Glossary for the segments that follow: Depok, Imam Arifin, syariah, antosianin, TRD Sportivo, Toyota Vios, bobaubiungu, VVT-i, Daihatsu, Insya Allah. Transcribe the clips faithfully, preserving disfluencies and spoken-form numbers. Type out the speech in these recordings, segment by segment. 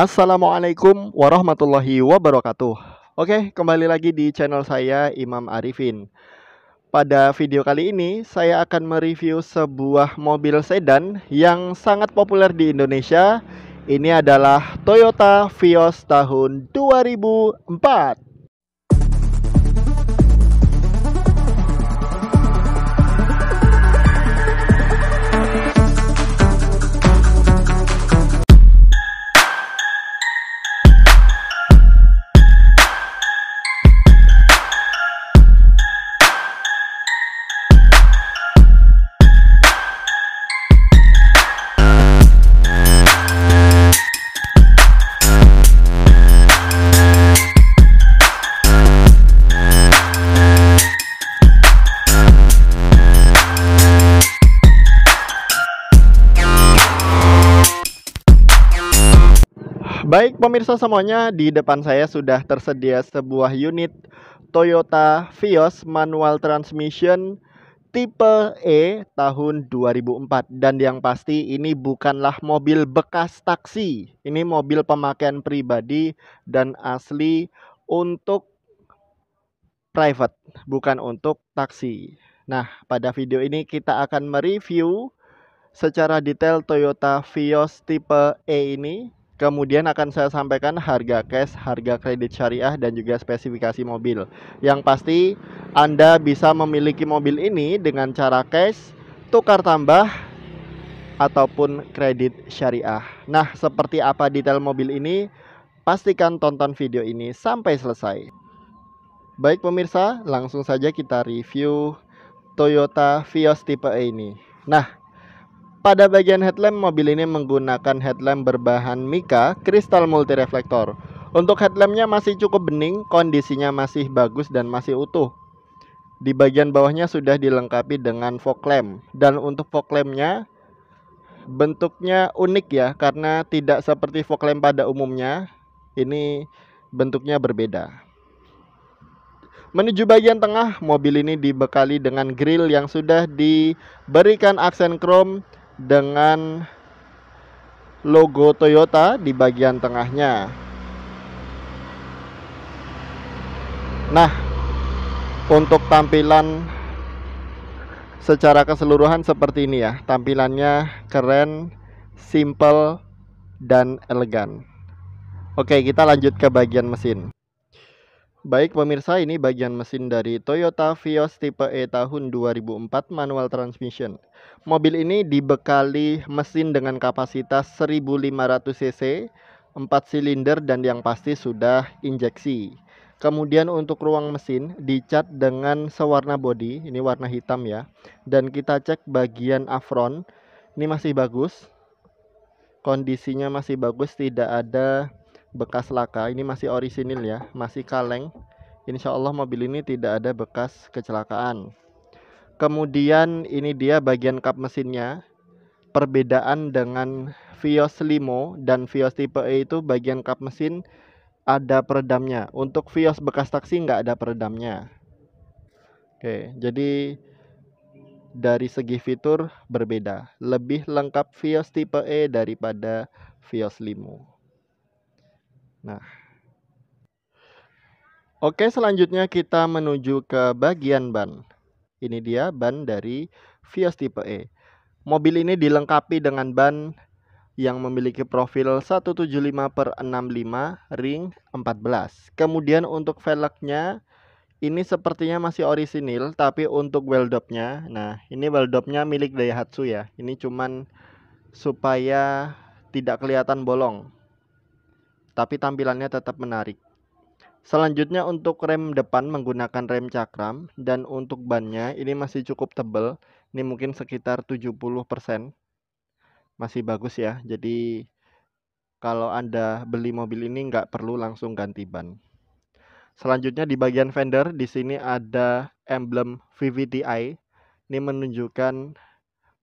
Assalamualaikum warahmatullahi wabarakatuh. Oke, kembali lagi di channel saya, Imam Arifin. Pada video kali ini saya akan mereview sebuah mobil sedan yang sangat populer di Indonesia. Ini adalah Toyota Vios tahun dua ribu empat. Baik pemirsa semuanya, di depan saya sudah tersedia sebuah unit Toyota Vios manual transmission tipe E tahun dua ribu empat. Dan yang pasti ini bukanlah mobil bekas taksi. Ini mobil pemakaian pribadi dan asli untuk private, bukan untuk taksi. Nah, pada video ini kita akan mereview secara detail Toyota Vios tipe E ini. Kemudian akan saya sampaikan harga cash, harga kredit syariah, dan juga spesifikasi mobil. Yang pasti Anda bisa memiliki mobil ini dengan cara cash, tukar tambah, ataupun kredit syariah. Nah, seperti apa detail mobil ini? Pastikan tonton video ini sampai selesai. Baik pemirsa, langsung saja kita review Toyota Vios tipe E ini. Nah, pada bagian headlamp, mobil ini menggunakan headlamp berbahan mika kristal multireflektor. Untuk headlampnya masih cukup bening, kondisinya masih bagus dan masih utuh. Di bagian bawahnya sudah dilengkapi dengan fog lamp. Dan untuk fog lampnya bentuknya unik ya, karena tidak seperti fog lamp pada umumnya. Ini bentuknya berbeda. Menuju bagian tengah, mobil ini dibekali dengan grill yang sudah diberikan aksen chrome dengan logo Toyota di bagian tengahnya. Nah, untuk tampilan secara keseluruhan seperti ini ya. Tampilannya keren, simple, dan elegan. Oke, kita lanjut ke bagian mesin. Baik pemirsa, ini bagian mesin dari Toyota Vios tipe E tahun dua ribu empat manual transmission. Mobil ini dibekali mesin dengan kapasitas seribu lima ratus cc, empat silinder, dan yang pasti sudah injeksi. Kemudian untuk ruang mesin dicat dengan sewarna bodi, ini warna hitam ya. Dan kita cek bagian afron, ini masih bagus. Kondisinya masih bagus, tidak ada bekas laka, ini masih orisinil ya, masih kaleng. Insya Allah mobil ini tidak ada bekas kecelakaan. Kemudian ini dia bagian kap mesinnya. Perbedaan dengan Vios Limo dan Vios tipe E itu bagian kap mesin ada peredamnya. Untuk Vios bekas taksi nggak ada peredamnya. Oke, jadi dari segi fitur berbeda. Lebih lengkap Vios tipe E daripada Vios Limo. Nah, oke, selanjutnya kita menuju ke bagian ban. Ini dia ban dari Vios tipe E. Mobil ini dilengkapi dengan ban yang memiliki profil seratus tujuh puluh lima per enam puluh lima ring empat belas. Kemudian untuk velgnya ini sepertinya masih orisinil, tapi untuk weldopnya, nah ini weldopnya milik Daihatsu ya. Ini cuman supaya tidak kelihatan bolong, tapi tampilannya tetap menarik. Selanjutnya untuk rem depan menggunakan rem cakram. Dan untuk bannya ini masih cukup tebal. Ini mungkin sekitar tujuh puluh persen. Masih bagus ya. Jadi kalau Anda beli mobil ini nggak perlu langsung ganti ban. Selanjutnya di bagian fender, di sini ada emblem V V T i. Ini menunjukkan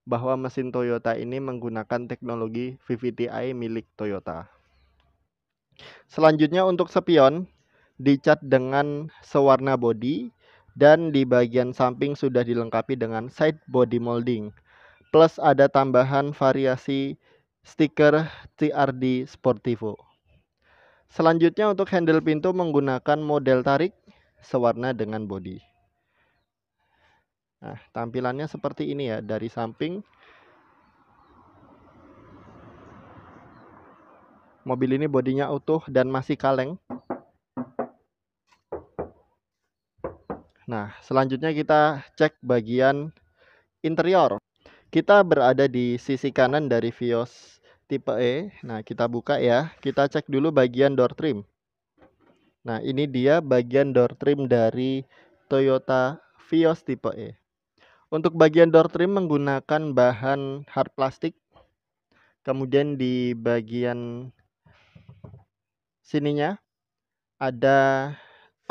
bahwa mesin Toyota ini menggunakan teknologi V V T i milik Toyota. Selanjutnya untuk spion dicat dengan sewarna bodi, dan di bagian samping sudah dilengkapi dengan side body molding. Plus ada tambahan variasi stiker T R D Sportivo. Selanjutnya untuk handle pintu menggunakan model tarik sewarna dengan bodi. Nah, tampilannya seperti ini ya dari samping. Mobil ini bodinya utuh dan masih kaleng. Nah, selanjutnya kita cek bagian interior. Kita berada di sisi kanan dari Vios tipe E. Nah, kita buka ya. Kita cek dulu bagian door trim. Nah, ini dia bagian door trim dari Toyota Vios tipe E. Untuk bagian door trim menggunakan bahan hard plastik. Kemudian di bagian sininya ada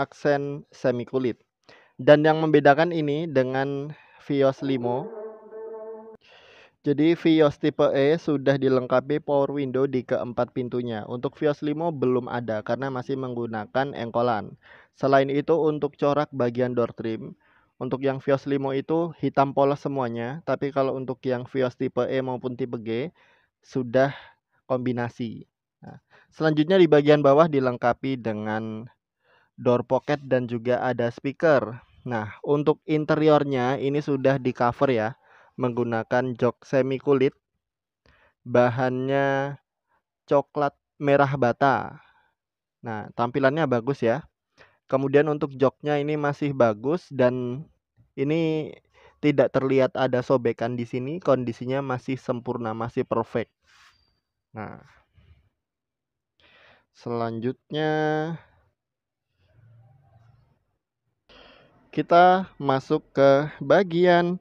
aksen semi kulit. Dan yang membedakan ini dengan Vios Limo, jadi Vios tipe E sudah dilengkapi power window di keempat pintunya. Untuk Vios Limo belum ada karena masih menggunakan engkolan. Selain itu untuk corak bagian door trim, untuk yang Vios Limo itu hitam polos semuanya. Tapi kalau untuk yang Vios tipe E maupun tipe G sudah kombinasi. Nah, selanjutnya di bagian bawah dilengkapi dengan door pocket dan juga ada speaker. Nah, untuk interiornya ini sudah di cover ya, menggunakan jok semi kulit. Bahannya coklat merah bata. Nah, tampilannya bagus ya. Kemudian untuk joknya ini masih bagus dan ini tidak terlihat ada sobekan di sini. Kondisinya masih sempurna, masih perfect. Nah, selanjutnya kita masuk ke bagian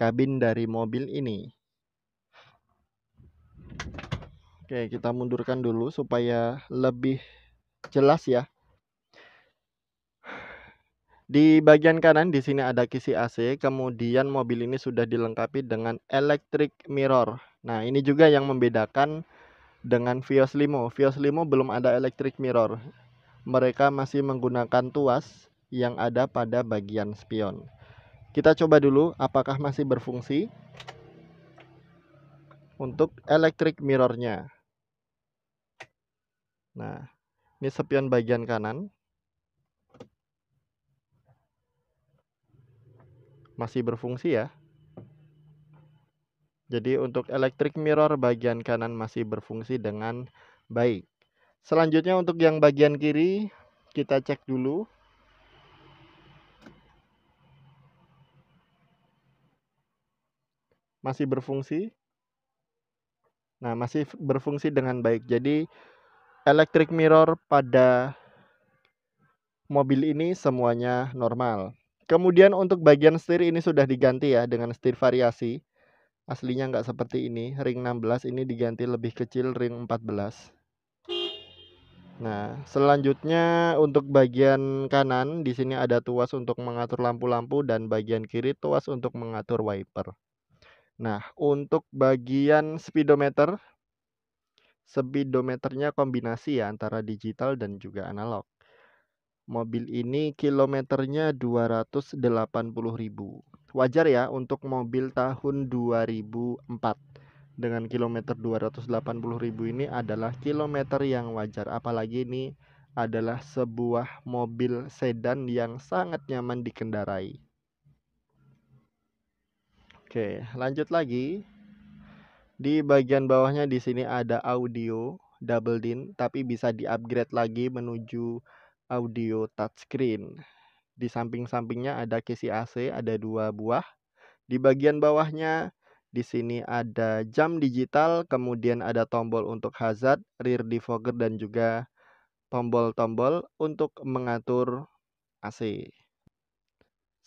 kabin dari mobil ini. Oke, kita mundurkan dulu supaya lebih jelas ya. Di bagian kanan di sini ada kisi A C, kemudian mobil ini sudah dilengkapi dengan electric mirror. Nah, ini juga yang membedakan dengan Vios Limo. Vios Limo belum ada electric mirror. Mereka masih menggunakan tuas yang ada pada bagian spion. Kita coba dulu apakah masih berfungsi untuk electric mirrornya. Nah, ini spion bagian kanan. Masih berfungsi ya. Jadi untuk electric mirror bagian kanan masih berfungsi dengan baik. Selanjutnya untuk yang bagian kiri kita cek dulu. Masih berfungsi. Nah, masih berfungsi dengan baik. Jadi electric mirror pada mobil ini semuanya normal. Kemudian untuk bagian setir ini sudah diganti ya dengan setir variasi. Aslinya nggak seperti ini, ring enam belas ini diganti lebih kecil ring empat belas. Nah, selanjutnya untuk bagian kanan di sini ada tuas untuk mengatur lampu-lampu dan bagian kiri tuas untuk mengatur wiper. Nah, untuk bagian speedometer, speedometernya kombinasi ya antara digital dan juga analog. Mobil ini kilometernya dua ratus delapan puluh ribu. Wajar ya untuk mobil tahun dua ribu empat. Dengan kilometer dua ratus delapan puluh ribu ini adalah kilometer yang wajar. Apalagi ini adalah sebuah mobil sedan yang sangat nyaman dikendarai. Oke, lanjut lagi. Di bagian bawahnya di sini ada audio double din, tapi bisa di-upgrade lagi menuju audio touchscreen. Di samping-sampingnya ada kisi A C, ada dua buah. Di bagian bawahnya, di sini ada jam digital, kemudian ada tombol untuk hazard, rear defogger, dan juga tombol-tombol untuk mengatur A C.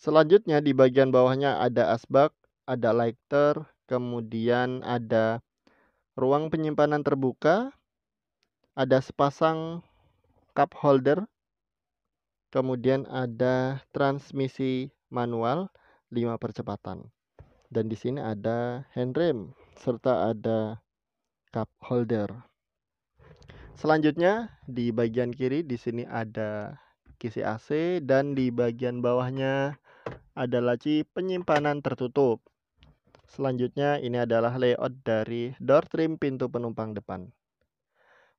Selanjutnya di bagian bawahnya ada asbak, ada lighter, kemudian ada ruang penyimpanan terbuka, ada sepasang cup holder, kemudian ada transmisi manual lima percepatan. Dan di sini ada handrem serta ada cup holder. Selanjutnya di bagian kiri di sini ada kisi A C dan di bagian bawahnya ada laci penyimpanan tertutup. Selanjutnya ini adalah layout dari door trim pintu penumpang depan.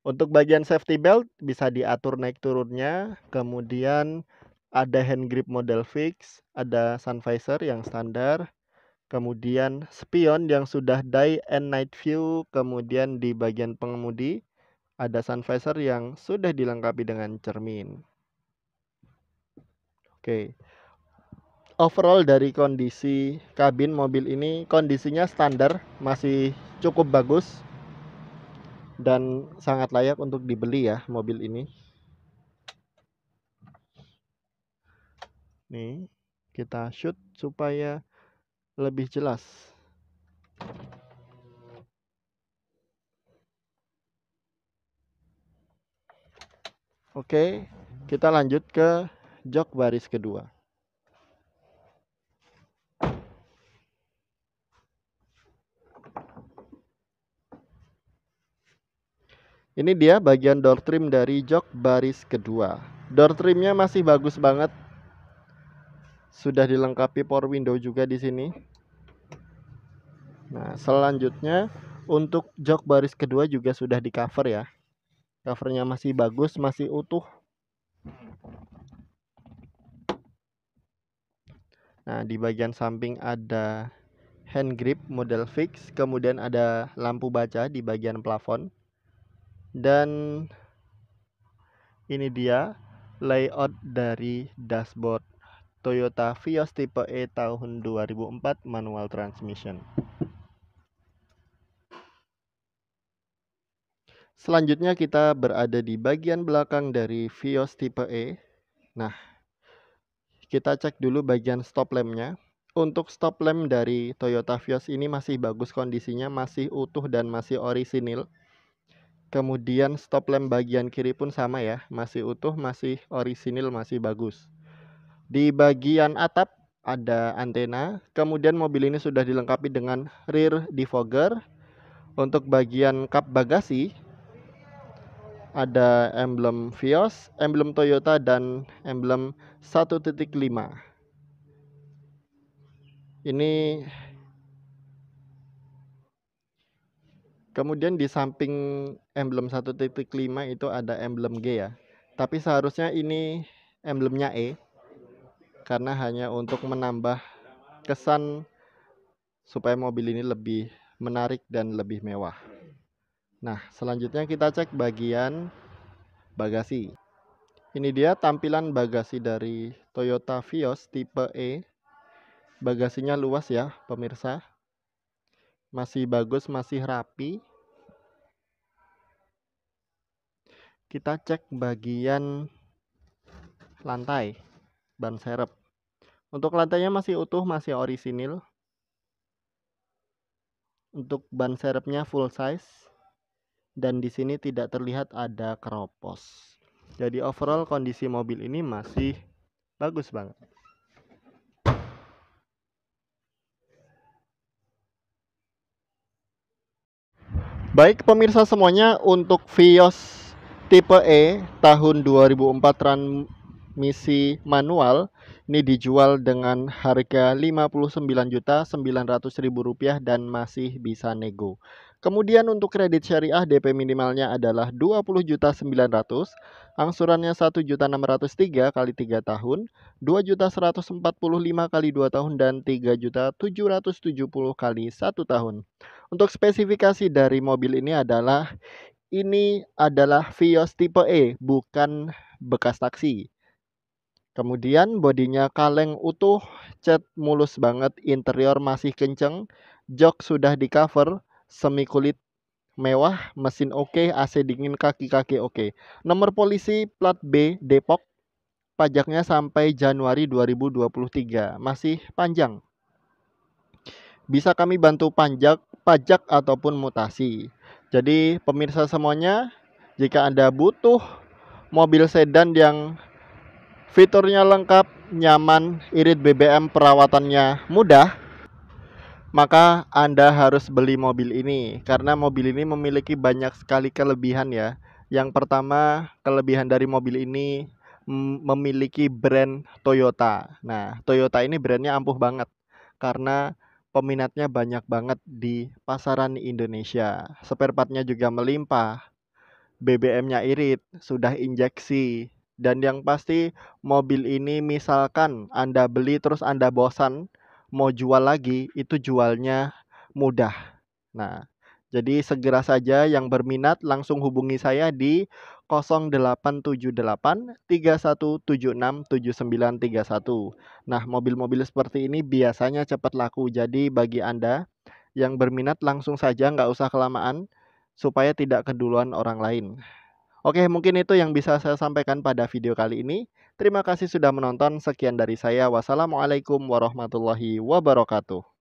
Untuk bagian safety belt bisa diatur naik turunnya, kemudian ada hand grip model fix, ada sun visor yang standar, kemudian spion yang sudah day and night view, kemudian di bagian pengemudi ada sun visor yang sudah dilengkapi dengan cermin. Oke. Overall dari kondisi kabin mobil ini, kondisinya standar, masih cukup bagus dan sangat layak untuk dibeli ya mobil ini. Nih, kita shoot supaya lebih jelas. Oke, kita lanjut ke jok baris kedua. Ini dia bagian door trim dari jok baris kedua. Door trimnya masih bagus banget. Sudah dilengkapi power window juga di sini. Nah, selanjutnya untuk jok baris kedua juga sudah di cover ya. Covernya masih bagus, masih utuh. Nah, di bagian samping ada hand grip model fix. Kemudian ada lampu baca di bagian plafon. Dan ini dia layout dari dashboard Toyota Vios tipe E tahun dua ribu empat manual transmission. Selanjutnya kita berada di bagian belakang dari Vios tipe E. Nah, kita cek dulu bagian stop lampnya. Untuk stop lamp dari Toyota Vios ini masih bagus kondisinya, masih utuh dan masih orisinil. Kemudian stop lamp bagian kiri pun sama ya, masih utuh, masih orisinil, masih bagus. Di bagian atap ada antena, kemudian mobil ini sudah dilengkapi dengan rear defogger. Untuk bagian kap bagasi ada emblem Vios, emblem Toyota, dan emblem satu titik lima. Ini... Kemudian di samping emblem satu titik lima itu ada emblem G ya. Tapi seharusnya ini emblemnya E. Karena hanya untuk menambah kesan supaya mobil ini lebih menarik dan lebih mewah. Nah, selanjutnya kita cek bagian bagasi. Ini dia tampilan bagasi dari Toyota Vios tipe E. Bagasinya luas ya, pemirsa. Masih bagus, masih rapi. Kita cek bagian lantai, ban serep. Untuk lantainya masih utuh, masih orisinil. Untuk ban serepnya full size. Dan di sini tidak terlihat ada keropos. Jadi overall kondisi mobil ini masih bagus banget. Baik pemirsa semuanya, untuk Vios tipe E tahun dua ribu empat transmisi manual ini dijual dengan harga lima puluh sembilan juta sembilan ratus ribu rupiah dan masih bisa nego. Kemudian untuk kredit syariah D P minimalnya adalah dua puluh juta sembilan ratus ribu, angsurannya satu juta enam ratus tiga ribu kali tiga tahun, dua juta seratus empat puluh lima ribu kali dua tahun, dan tiga juta tujuh ratus tujuh puluh ribu kali satu tahun. Untuk spesifikasi dari mobil ini adalah ini adalah Vios tipe E, bukan bekas taksi. Kemudian bodinya kaleng utuh, cat mulus banget, interior masih kenceng, jok sudah di cover, semi kulit mewah, mesin oke, A C dingin, kaki-kaki oke. Nomor polisi plat B Depok, pajaknya sampai Januari dua ribu dua puluh tiga, masih panjang. Bisa kami bantu pajak, pajak ataupun mutasi. Jadi pemirsa semuanya, jika Anda butuh mobil sedan yang fiturnya lengkap, nyaman, irit B B M, perawatannya mudah, maka Anda harus beli mobil ini. Karena mobil ini memiliki banyak sekali kelebihan ya. Yang pertama, kelebihan dari mobil ini memiliki brand Toyota. Nah, Toyota ini brandnya ampuh banget karena peminatnya banyak banget di pasaran Indonesia. Spare partnya juga melimpah. B B M-nya irit, sudah injeksi. Dan yang pasti mobil ini misalkan Anda beli terus Anda bosan, mau jual lagi, itu jualnya mudah. Nah, jadi segera saja yang berminat langsung hubungi saya di nol delapan tujuh delapan tiga satu tujuh enam tujuh sembilan tiga satu. Nah, mobil-mobil seperti ini biasanya cepat laku. Jadi bagi Anda yang berminat langsung saja, nggak usah kelamaan, supaya tidak keduluan orang lain. Oke, mungkin itu yang bisa saya sampaikan pada video kali ini. Terima kasih sudah menonton. Sekian dari saya. Wassalamualaikum warahmatullahi wabarakatuh.